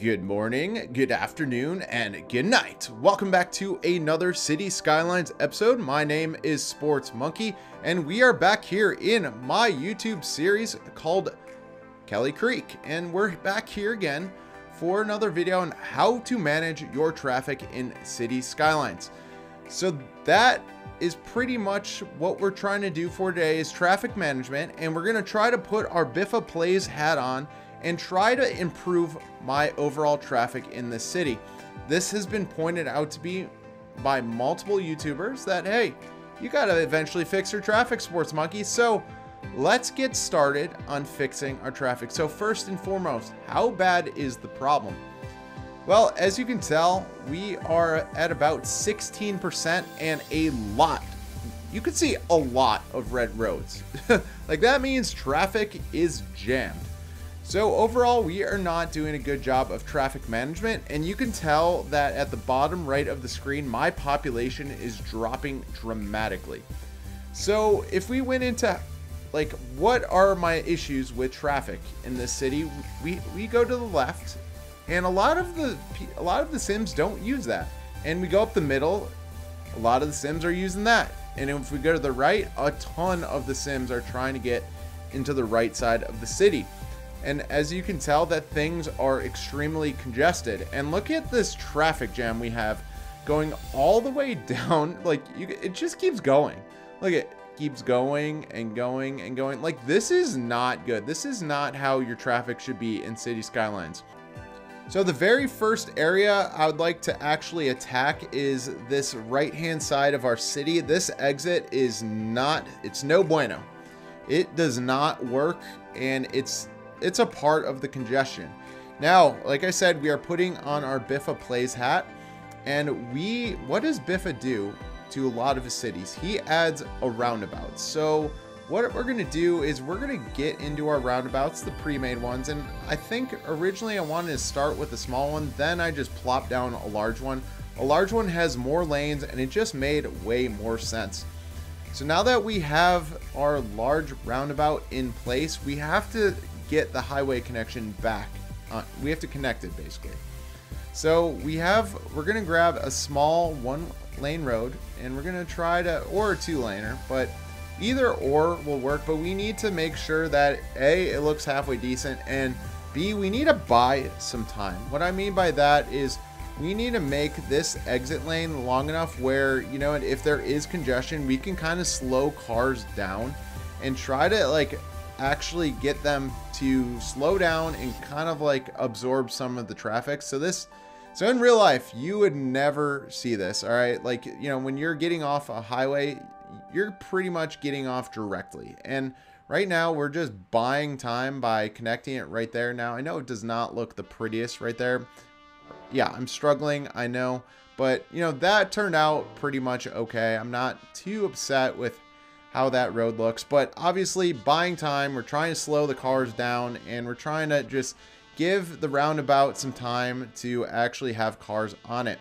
Good morning, good afternoon, and good night. Welcome back to another City Skylines episode. My name is Sports Monkey, and we are back here in my YouTube series called Kelly Creek. And we're back here again for another video on how to manage your traffic in City Skylines. So that is pretty much what we're trying to do for today is traffic management, and we're gonna try to put our Biffa Plays hat on and try to improve my overall traffic in the city. This has been pointed out to me by multiple YouTubers that, hey, you gotta eventually fix your traffic, Sports Monkey. So let's get started on fixing our traffic. So first and foremost, how bad is the problem? Well, as you can tell, we are at about 16% and a lot. You can see a lot of red roads. Like that means traffic is jammed. So overall, we are not doing a good job of traffic management, and you can tell that at the bottom right of the screen, my population is dropping dramatically. So if we went into, like, what are my issues with traffic in this city, we go to the left, and a lot of the Sims don't use that. And we go up the middle, a lot of the Sims are using that. And if we go to the right, a ton of the Sims are trying to get into the right side of the city. And as you can tell, that things are extremely congested. And look at this traffic jam we have going all the way down. Like, it just keeps going. Look, it keeps going and going and going. Like, this is not good. This is not how your traffic should be in City Skylines. So the very first area I would like to actually attack is this right-hand side of our city. This exit is not, it's no bueno. It does not work, and it's a part of the congestion. Now, like I said, we are putting on our Biffa Plays hat, and what does Biffa do to a lot of his cities? He adds a roundabout. So what we're gonna do is we're gonna get into our roundabouts, the pre-made ones, and I think originally I wanted to start with a small one, then I just plopped down a large one. A large one has more lanes, and it just made way more sense. So now that we have our large roundabout in place, we have to get the highway connection back on. We have to connect it basically. So we're gonna grab a small one-lane road, and we're gonna try to, or a two-laner, but either or will work. But we need to make sure that A, it looks halfway decent, and B, we need to buy some time. What I mean by that is we need to make this exit lane long enough where, you know, and if there is congestion, we can kind of slow cars down and try to, like, actually get them to slow down and kind of like absorb some of the traffic. So in real life, you would never see this, all right? Like, you know, when you're getting off a highway, you're pretty much getting off directly. And right now we're just buying time by connecting it right there. Now, I know it does not look the prettiest right there. Yeah, I'm struggling, I know, but you know, that turned out pretty much okay. I'm not too upset with how that road looks, but obviously buying time, we're trying to slow the cars down, and we're trying to just give the roundabout some time to actually have cars on it.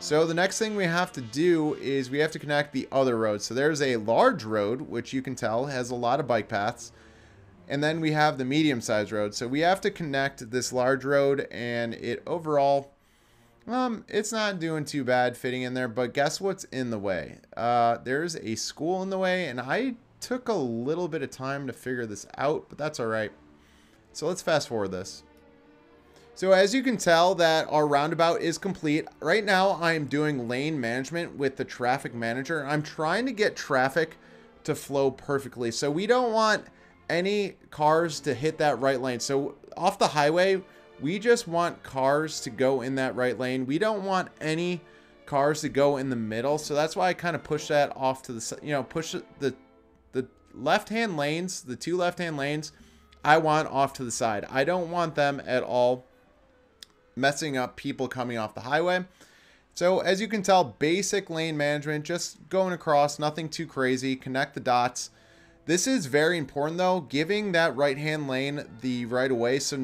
So the next thing we have to do is we have to connect the other road. So there's a large road, which you can tell has a lot of bike paths, and then we have the medium-sized road. So we have to connect this large road, and it overall, it's not doing too bad fitting in there, but guess what's in the way? There's a school in the way, and I took a little bit of time to figure this out, but that's all right. So let's fast forward this. So as you can tell that our roundabout is complete. Right now I am doing lane management with the traffic manager. I'm trying to get traffic to flow perfectly. So we don't want any cars to hit that right lane. So off the highway, we just want cars to go in that right lane. We don't want any cars to go in the middle. So that's why I kind of push that off to the, you know, push the left-hand lanes, the two left-hand lanes, I want off to the side. I don't want them at all messing up people coming off the highway. So as you can tell, basic lane management, just going across, nothing too crazy, connect the dots. This is very important though, giving that right-hand lane the right of way, so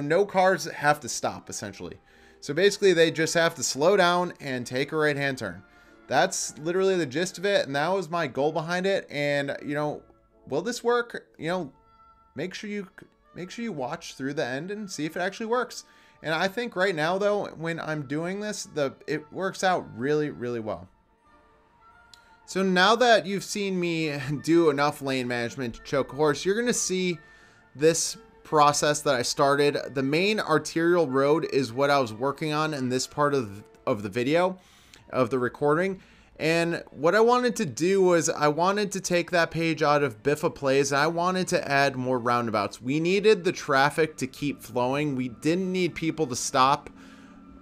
no cars have to stop essentially. So basically they just have to slow down and take a right-hand turn. That's literally the gist of it, and that was my goal behind it. And you know, will this work? You know, make sure you watch through the end and see if it actually works. And I think right now, though, when I'm doing this, it works out really, really well. So now that you've seen me do enough lane management to choke a horse, you're going to see this process that I started. The main arterial road is what I was working on in this part of the video, of the recording. And what I wanted to do was I wanted to take that page out of Biffa Plays, and I wanted to add more roundabouts. We needed the traffic to keep flowing. We didn't need people to stop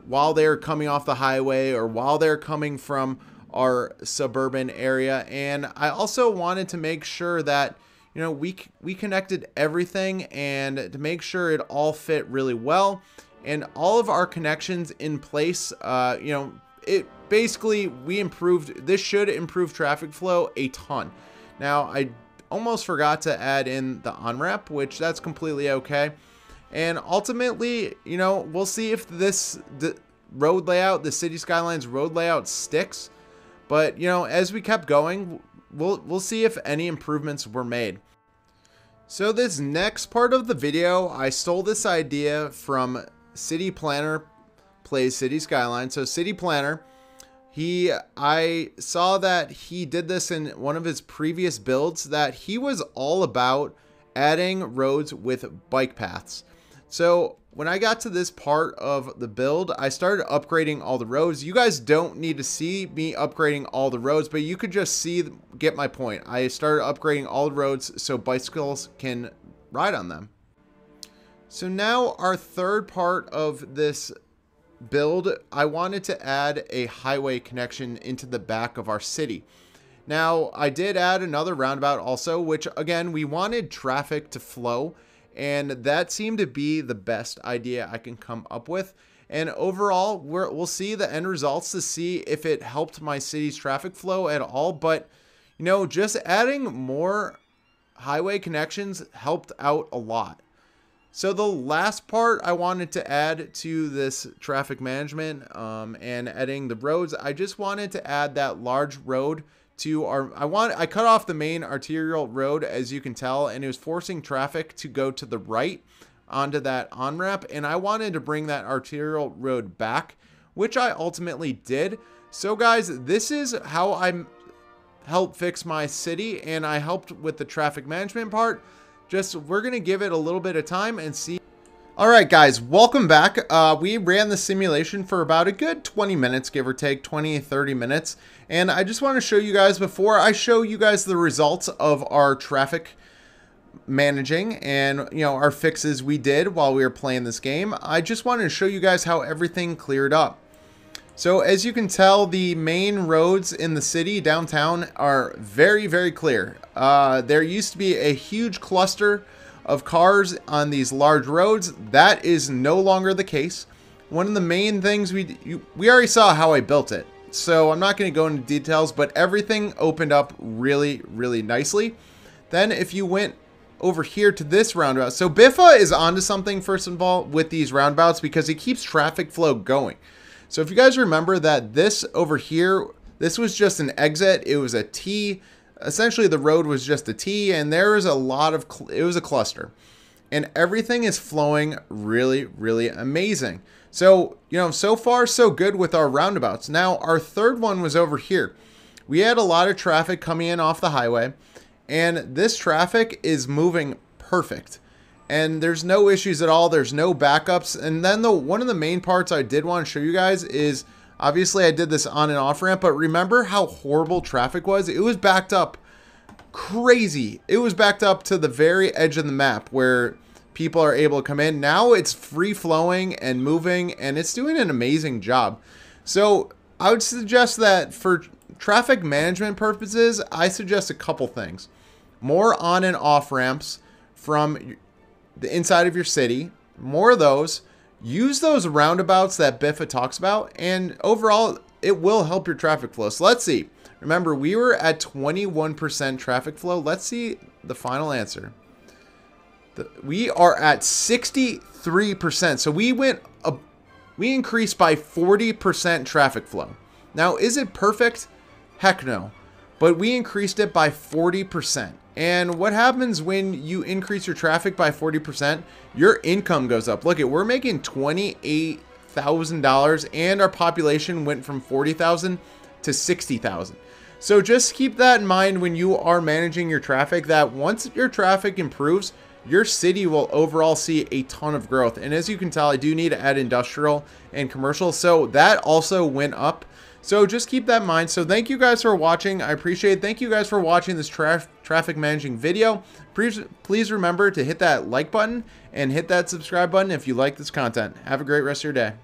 while they were coming off the highway or while they're coming from our suburban area. And I also wanted to make sure that, you know, we connected everything and to make sure it all fit really well, and all of our connections in place. You know, it basically this should improve traffic flow a ton. Now I almost forgot to add in the on-ramp, which that's completely okay. And ultimately, you know, we'll see if the road layout, the City Skylines road layout, sticks. But, you know, as we kept going, we'll see if any improvements were made. So this next part of the video, I stole this idea from City Planner Plays City Skyline. So City Planner, I saw that he did this in one of his previous builds, that he was all about adding roads with bike paths. So when I got to this part of the build, I started upgrading all the roads. You guys don't need to see me upgrading all the roads, but you could just get my point. I started upgrading all the roads so bicycles can ride on them. So now our third part of this build, I wanted to add a highway connection into the back of our city. Now, I did add another roundabout also, which again, we wanted traffic to flow. And that seemed to be the best idea I can come up with. And overall, we'll see the end results to see if it helped my city's traffic flow at all. But, you know, just adding more highway connections helped out a lot. So the last part I wanted to add to this traffic management and adding the roads, I just wanted to add that large road to our, I cut off the main arterial road, as you can tell, and it was forcing traffic to go to the right onto that on-ramp, and I wanted to bring that arterial road back, which I ultimately did. So guys, this is how I helped fix my city, and I helped with the traffic management part. Just, we're gonna give it a little bit of time and see. All right, guys, welcome back. We ran the simulation for about a good 20 minutes, give or take, 20, 30 minutes. And I just want to show you guys, before I show you guys the results of our traffic managing and, you know, our fixes we did while we were playing this game, I just wanted to show you guys how everything cleared up. So as you can tell, the main roads in the city downtown are very, very clear. There used to be a huge cluster of cars on these large roads. That is no longer the case. One of the main things we already saw how I built it, so I'm not going to go into details, but everything opened up really, really nicely. Then if you went over here to this roundabout, so Biffa is onto something, first of all, with these roundabouts, because he keeps traffic flow going. So if you guys remember that this over here, this was just an exit. It was a T. Essentially, the road was just a T, and there was a lot of, it was a cluster, and everything is flowing really, really amazing. So, you know, so far so good with our roundabouts. Now, our third one was over here. We had a lot of traffic coming in off the highway, and this traffic is moving perfect, and there's no issues at all. There's no backups. And then one of the main parts I did want to show you guys is, obviously, I did this on and off ramp, but remember how horrible traffic was? It was backed up crazy. It was backed up to the very edge of the map where people are able to come in. Now it's free flowing and moving, and it's doing an amazing job. So I would suggest that for traffic management purposes, I suggest a couple things. More on and off ramps from the inside of your city, more of those. Use those roundabouts that Biffa talks about, and overall it will help your traffic flow. So let's see. Remember, we were at 21% traffic flow. Let's see the final answer. We are at 63%. So we increased by 40% traffic flow. Now, is it perfect? Heck no. But we increased it by 40%. And what happens when you increase your traffic by 40%? Your income goes up. Look, we're making $28,000, and our population went from 40,000 to 60,000. So just keep that in mind when you are managing your traffic, that once your traffic improves, your city will overall see a ton of growth. And as you can tell, I do need to add industrial and commercial, so that also went up. So just keep that in mind. So thank you guys for watching. I appreciate it. Thank you guys for watching this traffic managing video. Please remember to hit that like button and hit that subscribe button if you like this content. Have a great rest of your day.